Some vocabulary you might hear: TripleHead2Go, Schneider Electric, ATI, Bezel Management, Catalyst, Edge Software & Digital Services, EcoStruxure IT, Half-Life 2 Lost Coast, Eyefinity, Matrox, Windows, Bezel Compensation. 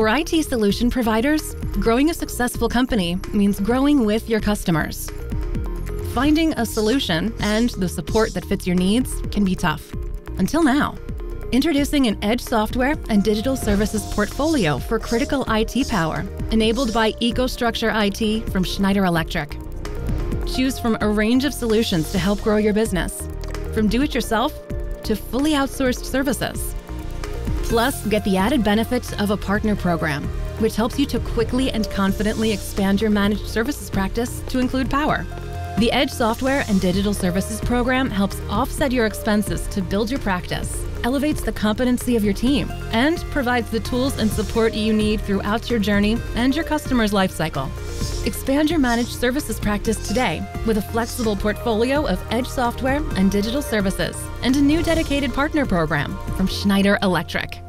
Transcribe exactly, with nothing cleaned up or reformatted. For I T solution providers, growing a successful company means growing with your customers. Finding a solution and the support that fits your needs can be tough. Until now. Introducing an edge software and digital services portfolio for critical I T power, enabled by EcoStruxure I T from Schneider Electric. Choose from a range of solutions to help grow your business, from do-it-yourself to fully outsourced services. Plus, get the added benefits of a partner program, which helps you to quickly and confidently expand your managed services practice to include power. The Edge Software and Digital Services program helps offset your expenses to build your practice, elevates the competency of your team, and provides the tools and support you need throughout your journey and your customer's lifecycle. Expand your managed services practice today with a flexible portfolio of Edge Software and Digital Services and a new dedicated partner program from Schneider Electric.